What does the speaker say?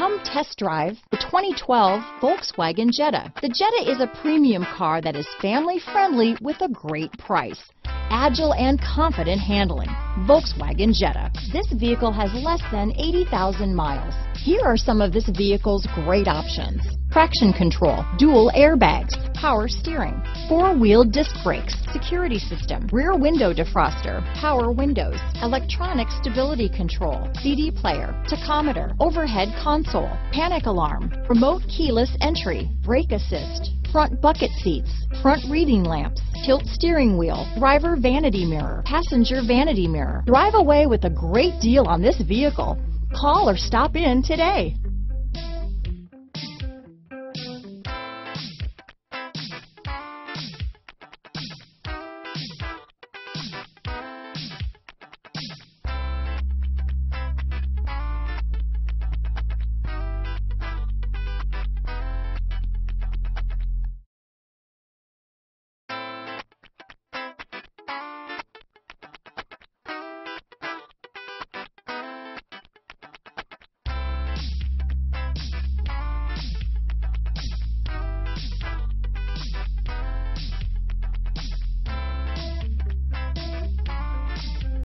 Come test drive the 2012 Volkswagen Jetta. The Jetta is a premium car that is family friendly with a great price. Agile and confident handling. Volkswagen Jetta. This vehicle has less than 80,000 miles. Here are some of this vehicle's great options. Traction control, dual airbags, power steering, four-wheel disc brakes, security system, rear window defroster, power windows, electronic stability control, CD player, tachometer, overhead console, panic alarm, remote keyless entry, brake assist, front bucket seats, front reading lamps, tilt steering wheel, driver vanity mirror, passenger vanity mirror. Drive away with a great deal on this vehicle. Call or stop in today.